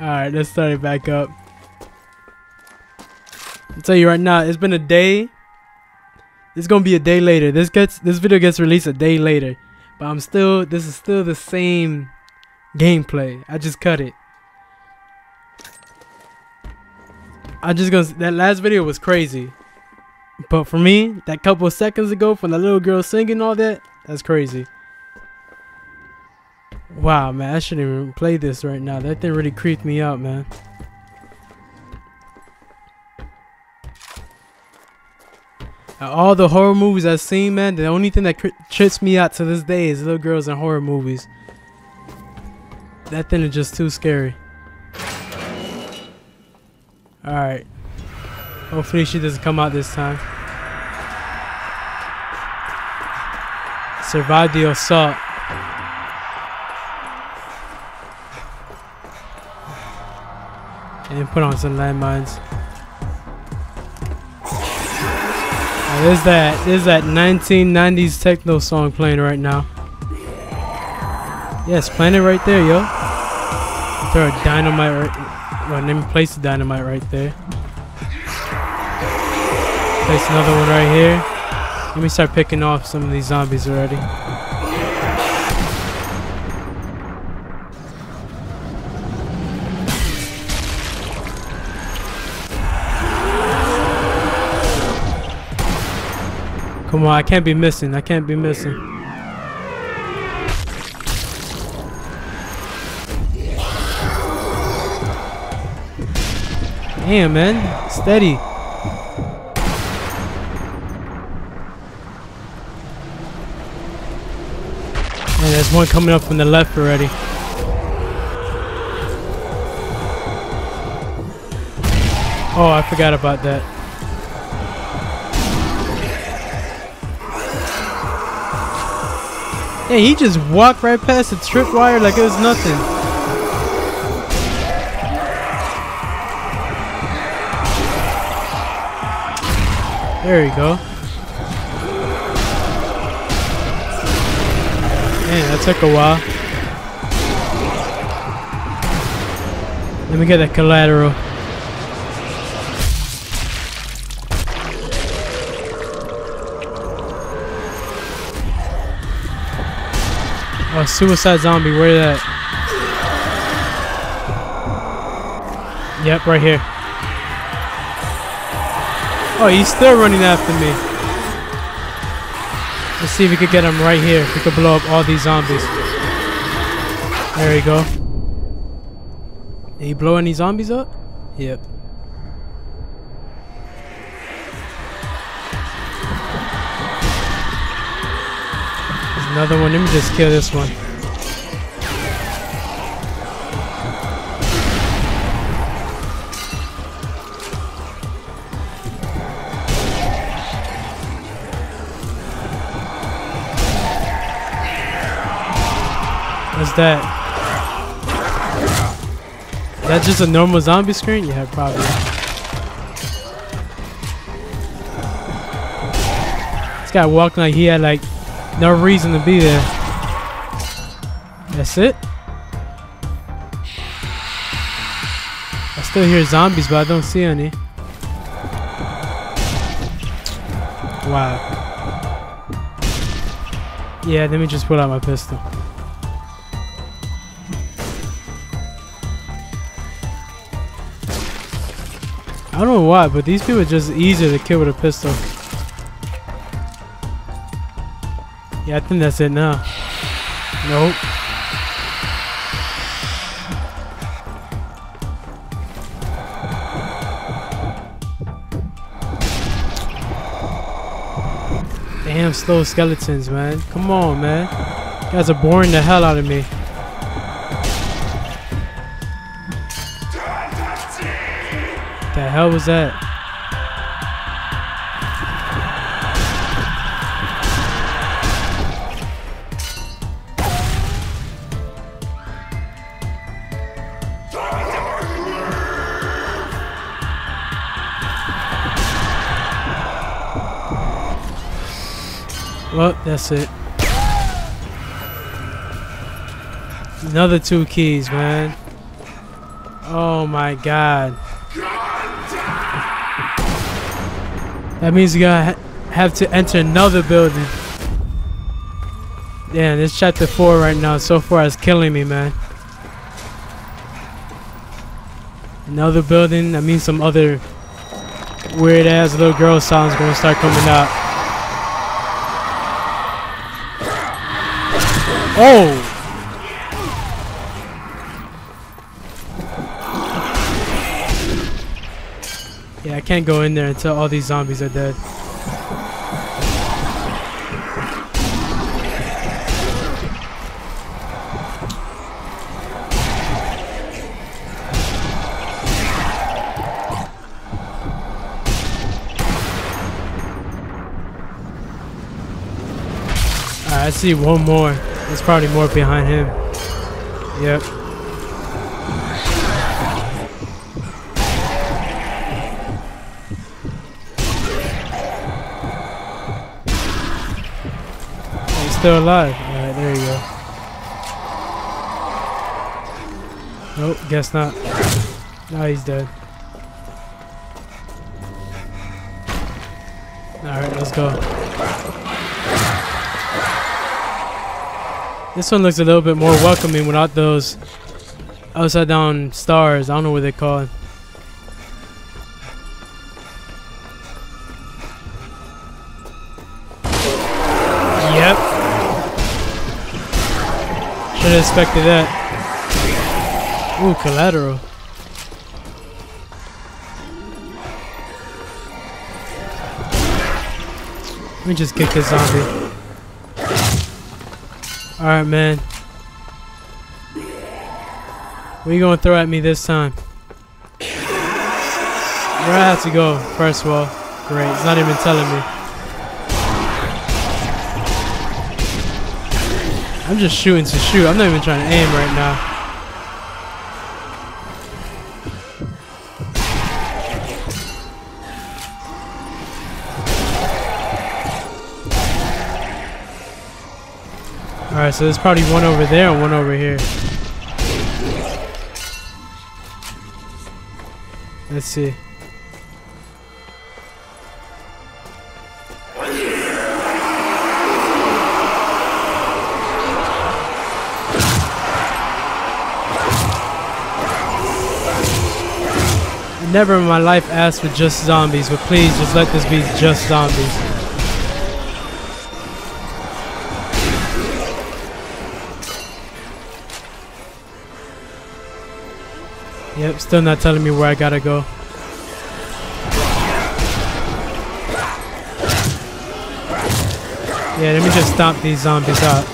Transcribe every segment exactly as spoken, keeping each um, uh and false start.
Alright, let's start it back up. I'll tell you right now, it's been a day. It's gonna be a day later. This gets this video gets released a day later. But I'm still this is still the same gameplay. I just cut it. I just gonna that last video was crazy. But for me, that couple of seconds ago from the little girl singing all that, that's crazy. Wow, man, I shouldn't even play this right now. That thing really creeped me out, man. Now, all the horror movies I've seen, man, the only thing that trips me out to this day is little girls in horror movies. That thing is just too scary. Alright. Hopefully she doesn't come out this time. Survive the assault. And then put on some landmines. Now, there's that there's that nineteen nineties techno song playing right now. Yes, yeah, playing it right there, yo. Throw a dynamite right. Well, let me place the dynamite right there. Place another one right here. Let me start picking off some of these zombies already. Come on, I can't be missing. I can't be missing. Damn, man. Steady. Man, there's one coming up from the left already. Oh, I forgot about that. Yeah, he just walked right past the tripwire like it was nothing. There you go. Man, that took a while. Let me get that collateral. Oh, suicide zombie, where that? Yep, right here. Oh, he's still running after me. Let's see if we could get him right here. If we could blow up all these zombies. There we go. Are you blowing these zombies up? Yep. There's another one. Let me just kill this one. That that's just a normal zombie screen? Yeah, probably. This guy walking like he had like no reason to be there. That's it. I still hear zombies, but I don't see any. Wow. Yeah, let me just pull out my pistol. I don't know why, but these people are just easier to kill with a pistol. Yeah, I think that's it now. Nope. Damn slow skeletons, man. Come on, man. You guys are boring the hell out of me. The hell was that? Well, that's it. Another two keys, man. Oh my god. That means you're gonna ha have to enter another building. Damn, this chapter four right now so far is killing me, man. Another building, that means some other weird ass little girl sounds gonna start coming out. Oh! Yeah, I can't go in there until all these zombies are dead. Alright, I see one more. There's probably more behind him. Yep. Still alive. Alright, there you go. Nope, guess not. Now he's dead. Alright, let's go. This one looks a little bit more welcoming without those upside down stars. I don't know what they're called. Should have expected that. Ooh, collateral. Let me just kick this zombie. Alright, man. What are you gonna throw at me this time? Where I have to go, first of all. Great, it's not even telling me. I'm just shooting to shoot. I'm not even trying to aim right now. Alright, so there's probably one over there and one over here. Let's see. Never in my life asked for just zombies, but please just let this be just zombies. Yep, still not telling me where I gotta go. Yeah, let me just stomp these zombies out.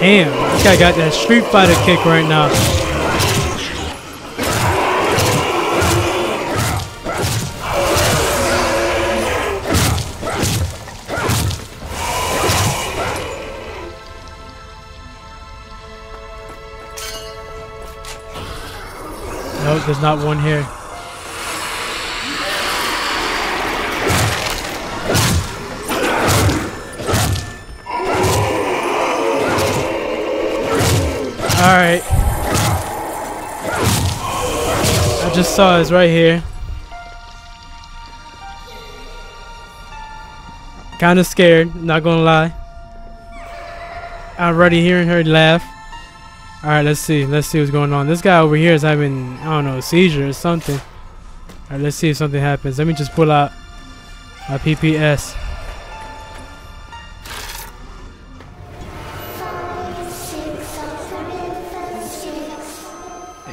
Damn, this guy got that Street Fighter kick right now. Nope, there's not one here. Alright. I just saw it's right here. Kinda scared, not gonna lie. I'm already hearing her laugh. Alright, let's see. Let's see what's going on. This guy over here is having, I don't know, a seizure or something. Alright, let's see if something happens. Let me just pull out my P P S.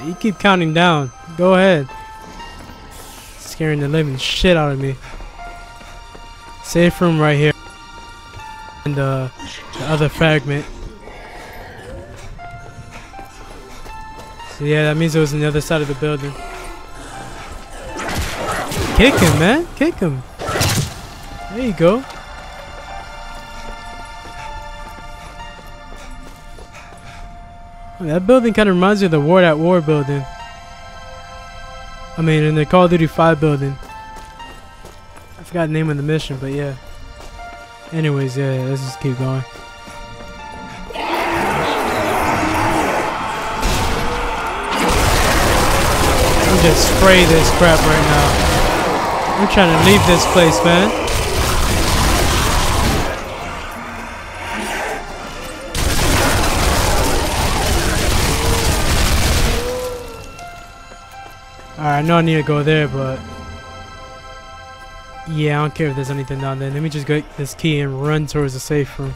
You keep counting down. Go ahead. Scaring the living shit out of me. Safe room right here. And uh, the other fragment. So yeah, that means it was on the other side of the building. Kick him, man. Kick him. There you go. That building kind of reminds me of the War at War building. I mean, in the Call of Duty five building. I forgot the name of the mission, but yeah. Anyways, yeah, yeah, let's just keep going. We'll just spray this crap right now. I'm trying to leave this place, man. Alright, I know I need to go there, but... yeah, I don't care if there's anything down there. Let me just get this key and run towards the safe room.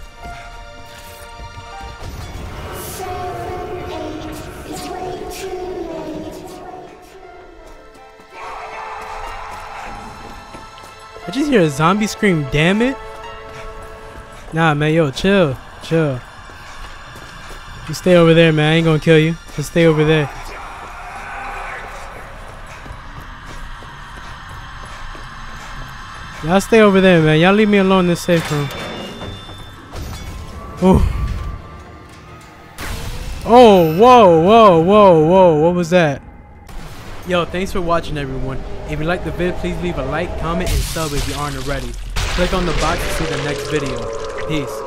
I just hear a zombie scream, damn it. Nah, man, yo, chill. Chill. You stay over there, man. I ain't gonna kill you. Just stay over there. Y'all stay over there, man. Y'all leave me alone in this safe room. Ooh. Oh, whoa, whoa, whoa, whoa. What was that? Yo, thanks for watching, everyone. If you liked the vid, please leave a like, comment, and sub if you aren't already. Click on the box to see the next video. Peace.